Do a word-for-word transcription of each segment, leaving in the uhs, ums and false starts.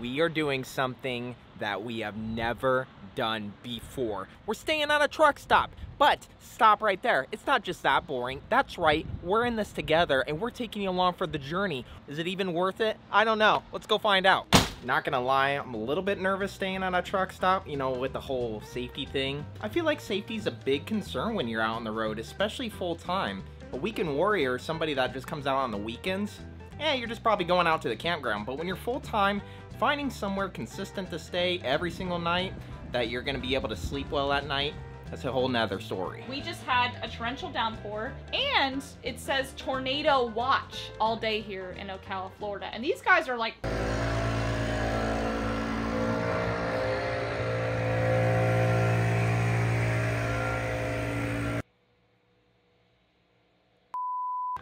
We are doing something that we have never done before. We're staying at a truck stop, but stop right there. It's not just that boring. That's right, we're in this together and we're taking you along for the journey. Is it even worth it? I don't know. Let's go find out. Not gonna lie, I'm a little bit nervous staying at a truck stop, you know, with the whole safety thing. I feel like safety's a big concern when you're out on the road, especially full time. A weekend warrior, somebody that just comes out on the weekends, eh, you're just probably going out to the campground. But when you're full time, finding somewhere consistent to stay every single night that you're gonna be able to sleep well at night, that's a whole nother story. We just had a torrential downpour and it says tornado watch all day here in Ocala, Florida. And these guys are like...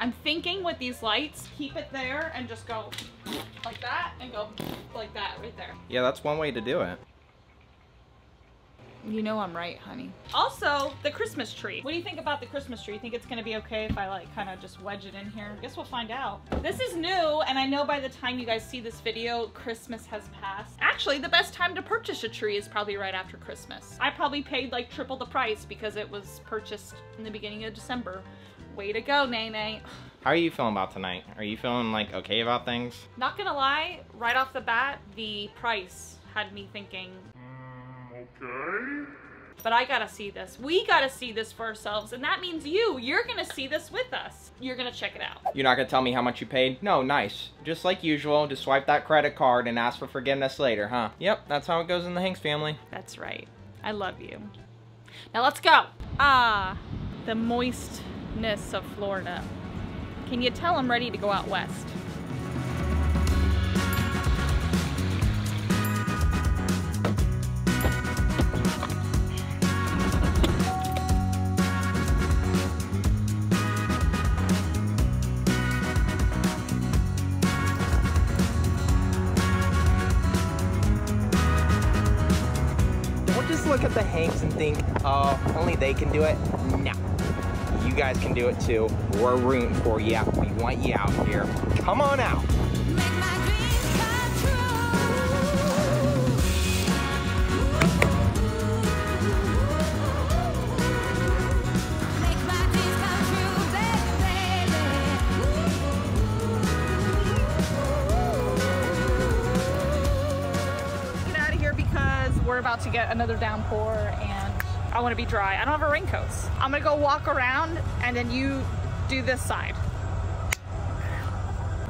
I'm thinking with these lights, keep it there and just go like that and go like that right there. Yeah, that's one way to do it. You know I'm right, honey. Also, the Christmas tree. What do you think about the Christmas tree? You think it's gonna be okay if I like kind of just wedge it in here? I guess we'll find out. This is new, and I know by the time you guys see this video, Christmas has passed. Actually, the best time to purchase a tree is probably right after Christmas. I probably paid like triple the price because it was purchased in the beginning of December. Way to go, Nene. How are you feeling about tonight? Are you feeling like okay about things? Not gonna lie, right off the bat, the price had me thinking, mm, okay. But I gotta see this. We gotta see this for ourselves, and that means you. You're gonna see this with us. You're gonna check it out. You're not gonna tell me how much you paid? No, nice. Just like usual, just swipe that credit card and ask for forgiveness later, huh? Yep, that's how it goes in the Hanks family. That's right. I love you. Now let's go. Ah, the moist of Florida. Can you tell I'm ready to go out west? Don't just look at the Hanks and think, oh, only they can do it. No. You guys can do it too. We're rooting for you. We want you out here. Come on out. Make my dreams come true. Make my dreams come true, baby. Get out of here because we're about to get another downpour and I want to be dry. I don't have a raincoat. I'm gonna go walk around and then you do this side.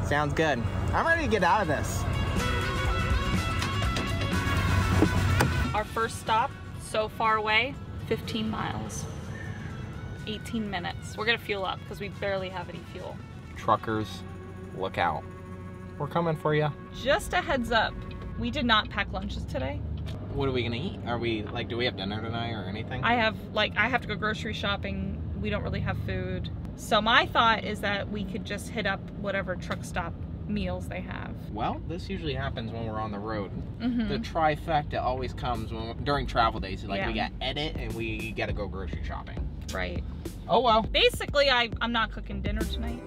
Sounds good. I'm ready to get out of this. Our first stop, so far away, fifteen miles, eighteen minutes. We're gonna fuel up because we barely have any fuel. Truckers, look out. We're coming for you. Just a heads up, we did not pack lunches today. What are we gonna eat? Are we like, do we have dinner tonight or anything? I have like, I have to go grocery shopping. We don't really have food. So my thought is that we could just hit up whatever truck stop meals they have. Well, this usually happens when we're on the road. Mm-hmm. The trifecta always comes when during travel days. Like yeah. We got edit and we gotta go grocery shopping. Right. Oh well. Basically, I, I'm not cooking dinner tonight.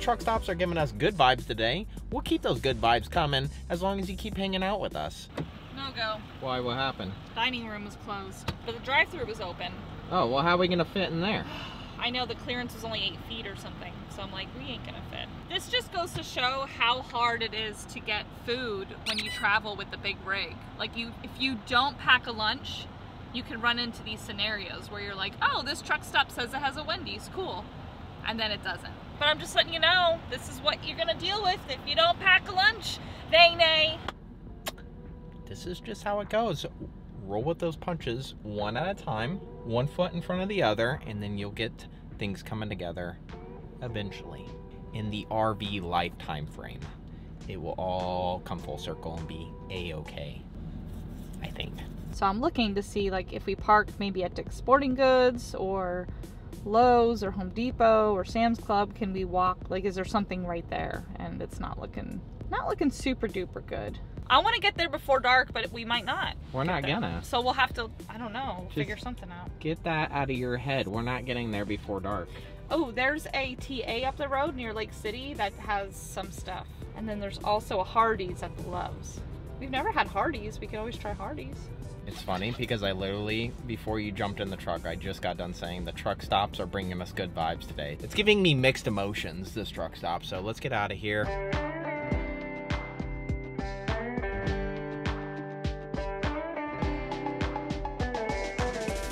Truck stops are giving us good vibes today. We'll keep those good vibes coming as long as you keep hanging out with us. No go. Why? What happened? Dining room was closed, but the drive-thru was open. Oh, well, how are we gonna fit in there? I know the clearance was only eight feet or something, so I'm like, we ain't gonna fit. This just goes to show how hard it is to get food when you travel with the big rig. Like you, if you don't pack a lunch, you can run into these scenarios where you're like, oh, this truck stop says it has a Wendy's, cool. And then it doesn't. But I'm just letting you know, this is what you're gonna deal with if you don't pack a lunch, nay nay. This is just how it goes. Roll with those punches one at a time, one foot in front of the other, and then you'll get things coming together eventually. In the R V lifetime frame, it will all come full circle and be a-okay, I think. So I'm looking to see like if we park maybe at Dick's Sporting Goods or Lowe's or Home Depot or Sam's Club? Can we walk? Like, is there something right there? And it's not looking, not looking super duper good. I want to get there before dark, but we might not. We're not gonna. So we'll have to, I don't know, we'll figure something out. Get that out of your head. We're not getting there before dark. Oh, there's a T A up the road near Lake City that has some stuff. And then there's also a Hardee's at the Loves. We've never had Hardee's. We could always try Hardee's. It's funny because I literally, before you jumped in the truck, I just got done saying the truck stops are bringing us good vibes today. It's giving me mixed emotions, this truck stop, so let's get out of here.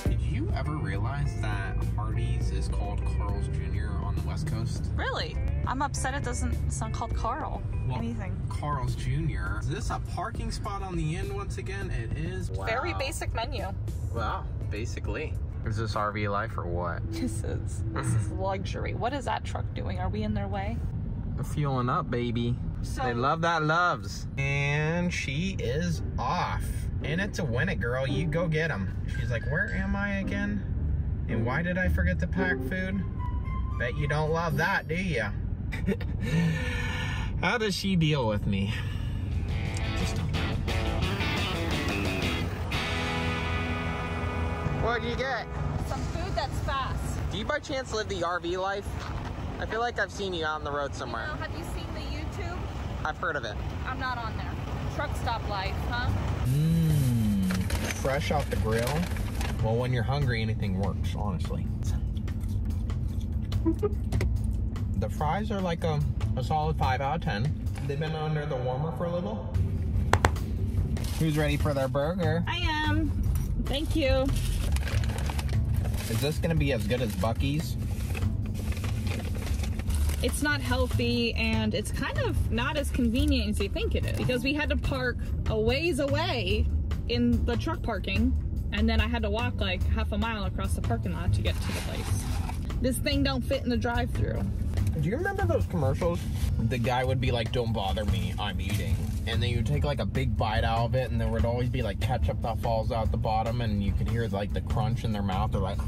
Did you ever realize that Hardee's is called Carl's Junior on the West Coast? Really? I'm upset it doesn't, it's not called Carl. Well, anything. Carl's Junior Is this a parking spot on the end once again? It is. Wow. Very basic menu. Wow, basically. Is this R V life or what? This is, this is luxury. What is that truck doing? Are we in their way? Fueling up, baby. So, they love that Loves. And she is off. And it's a win it, girl. You go get them. She's like, where am I again? And why did I forget to pack food? Bet you don't love that, do you? How does she deal with me? Just don't know. What do you get? Some food that's fast. Do you by chance live the R V life? I feel like I've seen you out on the road somewhere. You know, have you seen the YouTube? I've heard of it. I'm not on there. Truck stop life, huh? Mmm. Fresh off the grill. Well, when you're hungry, anything works, honestly. The fries are like a, a solid five out of ten. They've been under the warmer for a little. Who's ready for their burger? I am. Thank you. Is this gonna be as good as Bucky's? It's not healthy and it's kind of not as convenient as you think it is because we had to park a ways away in the truck parking and then I had to walk like half a mile across the parking lot to get to the place. This thing don't fit in the drive-thru. Do you remember those commercials? The guy would be like, don't bother me, I'm eating. And then you take like a big bite out of it and there would always be like ketchup that falls out the bottom and you could hear like the crunch in their mouth. They're like...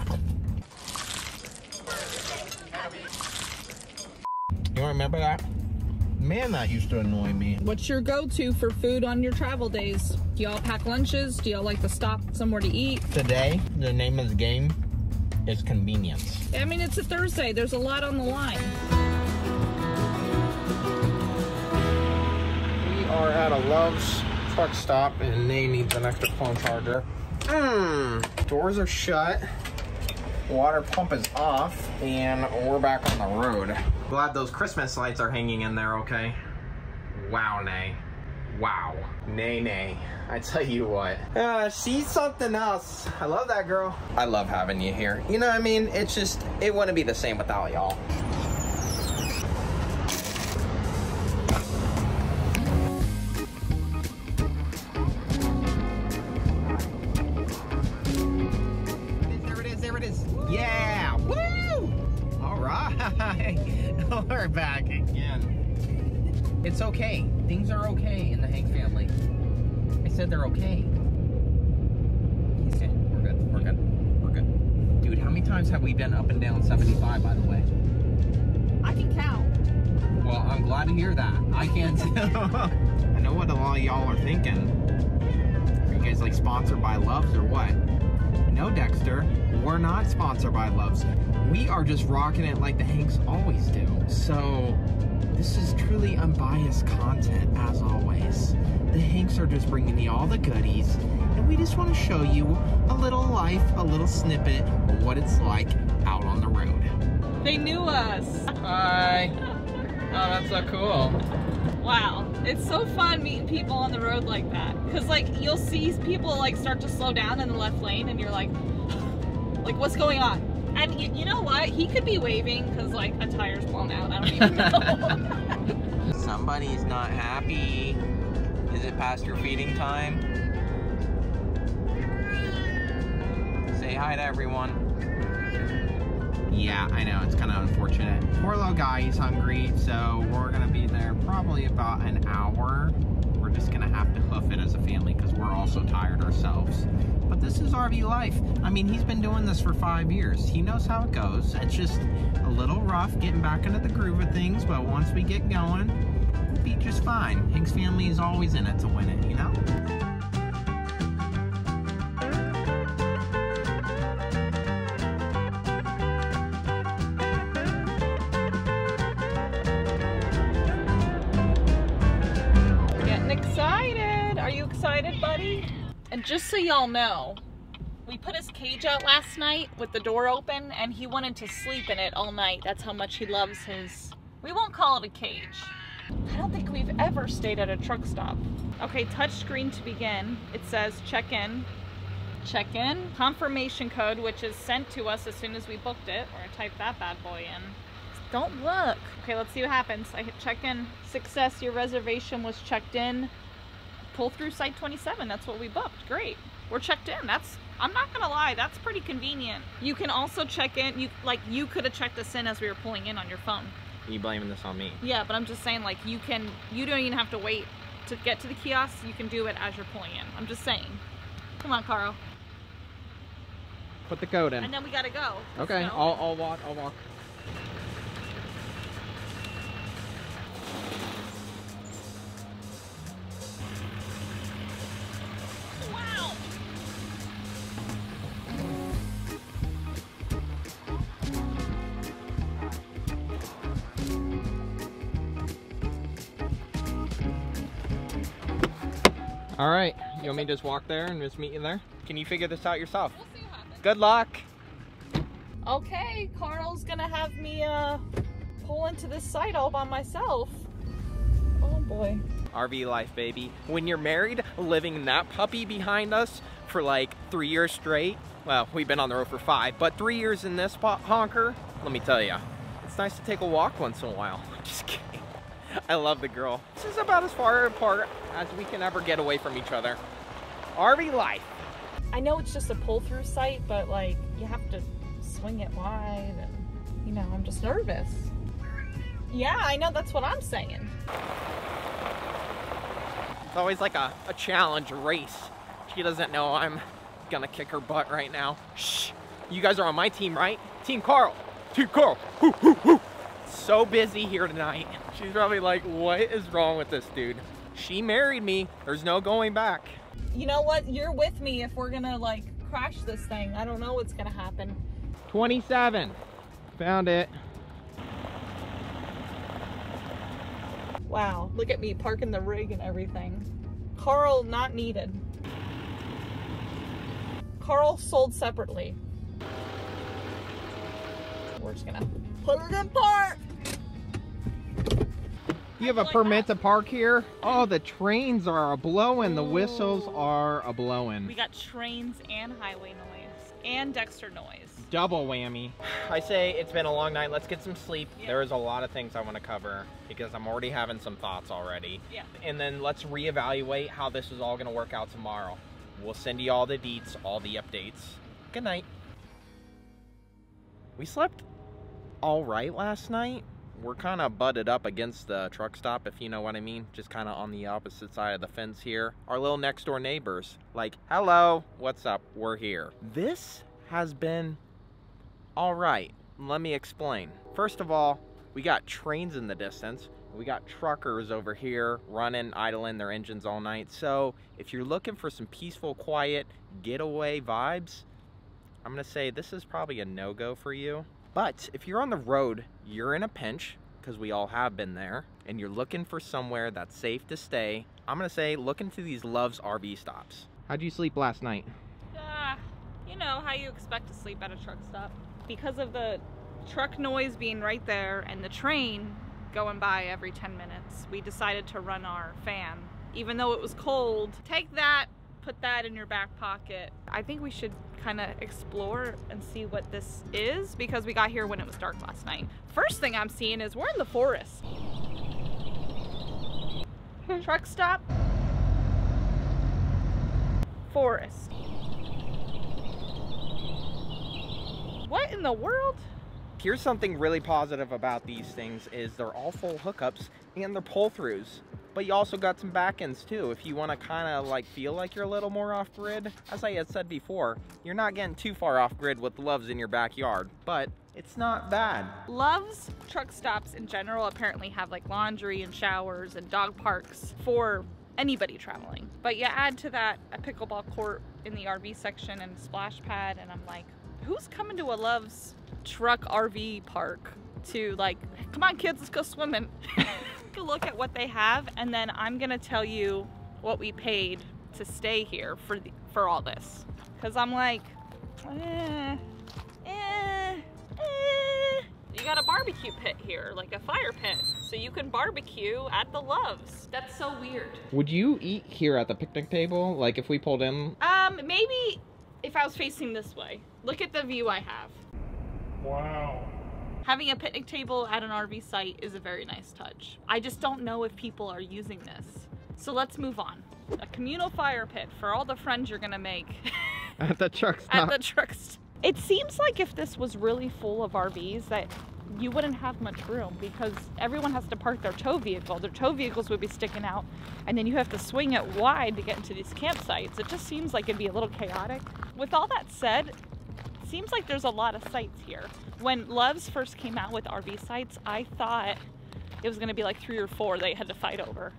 You remember that? Man, that used to annoy me. What's your go-to for food on your travel days? Do y'all pack lunches? Do y'all like to stop somewhere to eat? Today, the name of the game is convenience. I mean, it's a Thursday. There's a lot on the line. Are at a Love's truck stop and they need an extra phone charger. Mmm. Doors are shut. Water pump is off and we're back on the road. Glad those Christmas lights are hanging in there, okay? Wow, nay. Wow. Nay, nay. I tell you what. Uh, she's something else. I love that girl. I love having you here. You know what I mean? It's just, it wouldn't be the same without y'all. We're back again. It's okay. Things are okay in the Hank family. I said they're okay. He said, we're good, we're good, we're good. Dude, how many times have we been up and down seventy-five, by the way? I can count. Well, I'm glad to hear that. I can too. I know what a lot of y'all are thinking. Are you guys like sponsored by Loves or what? No, Dexter, we're not sponsored by Loves. We are just rocking it like the Hanks always do. So this is truly unbiased content, as always. The Hanks are just bringing you all the goodies, and we just want to show you a little life, a little snippet of what it's like out on the road. They knew us. Hi. Oh, that's so cool. Wow, it's so fun meeting people on the road like that. Cause like, you'll see people like start to slow down in the left lane and you're like, like what's going on? And you, you know what? He could be waving cause like a tire's blown out, I don't even know. Somebody's not happy. Is it past your feeding time? Say hi to everyone. Yeah, I know, it's kind of unfortunate. Poor little guy, he's hungry, so we're gonna be there probably about an hour. We're just gonna have to hoof it as a family because we're also tired ourselves. But this is R V life. I mean, he's been doing this for five years. He knows how it goes. It's just a little rough getting back into the groove of things, but once we get going, we'll be just fine. Hank's family is always in it to win it, you know? Just so y'all know, we put his cage out last night with the door open and he wanted to sleep in it all night. That's how much he loves his, we won't call it a cage. I don't think we've ever stayed at a truck stop. Okay, touch screen to begin. It says check in. Check in. Confirmation code, which is sent to us as soon as we booked it. We're gonna type that bad boy in. Don't look. Okay, let's see what happens. I hit check in. Success, your reservation was checked in. Pull through site twenty-seven, that's what we booked. Great, we're checked in. That's, I'm not gonna lie, that's pretty convenient. You can also check in, you like you could have checked us in as we were pulling in on your phone. You blaming this on me? Yeah, but I'm just saying, like, you can, you don't even have to wait to get to the kiosk. You can do it as you're pulling in. I'm just saying. Come on, Carl. Put the code in. And then we gotta go. Let's okay, go. I'll, I'll walk, I'll walk. All right, you want me to just walk there and just meet you there? Can you figure this out yourself? We'll see what happens. Good luck. Okay, Carl's gonna have me uh, pull into this site all by myself. Oh boy. R V life, baby. When you're married, living that puppy behind us for like three years straight. Well, we've been on the road for five, but three years in this honker, let me tell you, it's nice to take a walk once in a while. Just kidding. I love the girl. This is about as far apart as we can ever get away from each other. R V life. I know it's just a pull-through site, but like, you have to swing it wide and, you know, I'm just nervous. Yeah, I know, that's what I'm saying. It's always like a, a challenge race. She doesn't know I'm gonna kick her butt right now. Shh, you guys are on my team, right? Team Carl, Team Carl, whoo, whoo, whoo. So busy here tonight. She's probably like, what is wrong with this dude? She married me, there's no going back. You know what, you're with me if we're gonna like crash this thing. I don't know what's gonna happen. twenty-seven, found it. Wow, look at me parking the rig and everything. Carl not needed. Carl sold separately. We're just gonna put it in park. You have a permit to park here? Oh, the trains are a-blowing. Ooh. The whistles are a-blowing. We got trains and highway noise and Dexter noise. Double whammy. I say it's been a long night. Let's get some sleep. Yeah. There is a lot of things I want to cover because I'm already having some thoughts already. Yeah. And then let's reevaluate how this is all going to work out tomorrow. We'll send you all the deets, all the updates. Good night. We slept all right last night. We're kind of butted up against the truck stop, if you know what I mean. Just kind of on the opposite side of the fence here. Our little next door neighbors, like, hello, what's up? We're here. This has been all right. Let me explain. First of all, we got trains in the distance. We got truckers over here running, idling their engines all night. So if you're looking for some peaceful, quiet, getaway vibes, I'm gonna say this is probably a no-go for you. But if you're on the road, you're in a pinch, because we all have been there, and you're looking for somewhere that's safe to stay, I'm gonna say look into these Loves R V stops. How'd you sleep last night? Uh, you know, how you expect to sleep at a truck stop. Because of the truck noise being right there and the train going by every ten minutes, we decided to run our fan. Even though it was cold, take that, put that in your back pocket. I think we should kind of explore and see what this is because we got here when it was dark last night. First thing I'm seeing is we're in the forest. Truck stop. Forest. What in the world? Here's something really positive about these things is they're all full hookups and they're pull-throughs. But you also got some back ends too. If you want to kind of like feel like you're a little more off grid, as I had said before, you're not getting too far off grid with Loves in your backyard, but it's not bad. Loves truck stops in general apparently have like laundry and showers and dog parks for anybody traveling. But you add to that a pickleball court in the R V section and a splash pad, and I'm like, who's coming to a Loves truck R V park to like, come on kids, let's go swimming. A look at what they have, and then I'm gonna tell you what we paid to stay here for the, for all this, because I'm like, eh, eh, eh. You got a barbecue pit here, like a fire pit, so you can barbecue at the Loves. That's so weird. Would you eat here at the picnic table, like if we pulled in? Um, maybe if I was facing this way. Look at the view I have. Wow. Having a picnic table at an R V site is a very nice touch. I just don't know if people are using this. So let's move on. A communal fire pit for all the friends you're gonna make. At the truck stop. At the truck stop. It seems like if this was really full of R Vs that you wouldn't have much room, because everyone has to park their tow vehicle. Their tow vehicles would be sticking out, and then you have to swing it wide to get into these campsites. It just seems like it'd be a little chaotic. With all that said, seems like there's a lot of sites here. When Loves first came out with R V sites, I thought it was gonna be like three or four they had to fight over.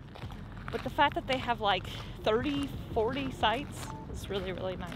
But the fact that they have like thirty, forty sites is really, really nice.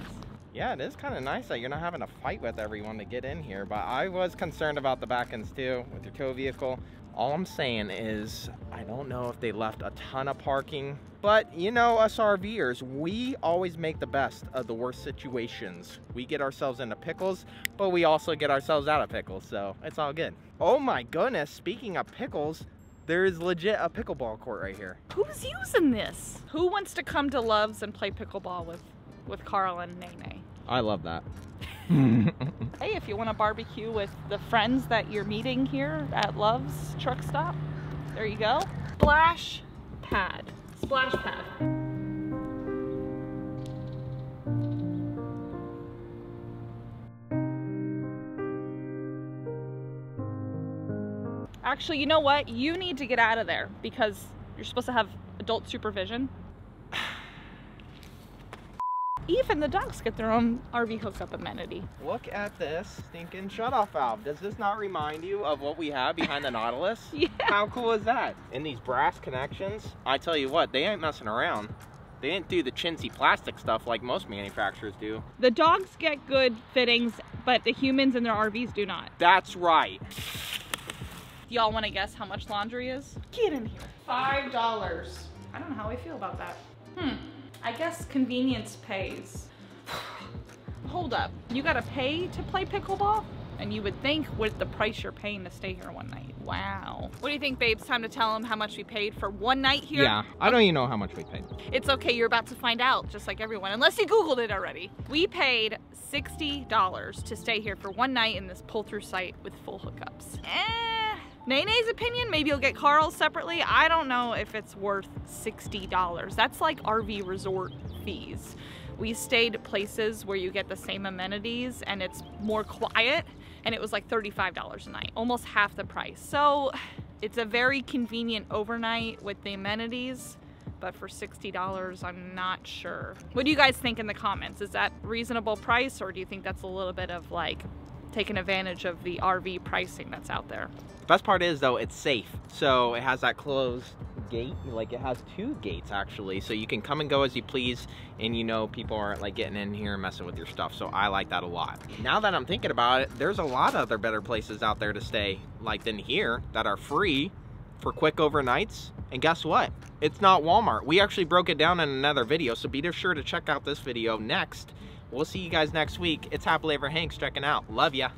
Yeah, it is kind of nice that you're not having to fight with everyone to get in here, but I was concerned about the back ends too with your tow vehicle. All I'm saying is, I don't know if they left a ton of parking, but you know, us RVers, we always make the best of the worst situations. We get ourselves into pickles, but we also get ourselves out of pickles, so it's all good. Oh my goodness, speaking of pickles, there is legit a pickleball court right here. Who's using this? Who wants to come to Loves and play pickleball with, with Carl and Nene? I love that. Hey, if you want to barbecue with the friends that you're meeting here at Love's truck stop, there you go. Splash pad. Splash pad. Actually, you know what? You need to get out of there because you're supposed to have adult supervision. Even the dogs get their own R V hookup amenity. Look at this stinking shutoff valve. Does this not remind you of what we have behind the Nautilus? Yeah. How cool is that? And these brass connections, I tell you what, they ain't messing around. They didn't do the chintzy plastic stuff like most manufacturers do. The dogs get good fittings, but the humans in their R Vs do not. That's right. Y'all want to guess how much laundry is? Get in here. Five dollars. I don't know how I feel about that. Hmm. I guess convenience pays. Hold up, you gotta pay to play pickleball? And you would think with the price you're paying to stay here one night. Wow. What do you think, babes? Time to tell them how much we paid for one night here? Yeah, I don't even know how much we paid. It's okay, you're about to find out, just like everyone, unless you Googled it already. We paid sixty dollars to stay here for one night in this pull-through site with full hookups. Eh. Nene's opinion, maybe you'll get Carl's separately. I don't know if it's worth sixty dollars. That's like R V resort fees. We stayed places where you get the same amenities and it's more quiet, and it was like thirty-five dollars a night, almost half the price. So it's a very convenient overnight with the amenities, but for sixty dollars, I'm not sure. What do you guys think in the comments? Is that reasonable price, or do you think that's a little bit of like taking advantage of the R V pricing that's out there? The best part is though, it's safe. So it has that closed gate, like it has two gates actually. So you can come and go as you please, and you know, people aren't like getting in here and messing with your stuff. So I like that a lot. Now that I'm thinking about it, there's a lot of other better places out there to stay like than here that are free for quick overnights. And guess what? It's not Walmart. We actually broke it down in another video. So be sure to check out this video next. We'll see you guys next week. It's HappilyEverHanks checking out. Love ya.